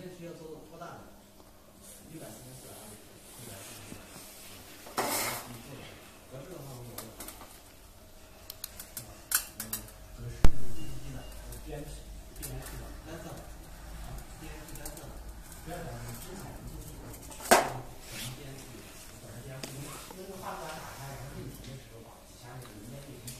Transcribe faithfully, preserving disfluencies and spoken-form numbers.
间需要做多大的？一百四十四啊，一百四十四。你做，要这个话我做不了。嗯，我是一级的，我编制，编制的，单色，编制单色，不要讲生产的东西，什么编制，什么编制，那个画框打开，然后你的手把，下面人家就。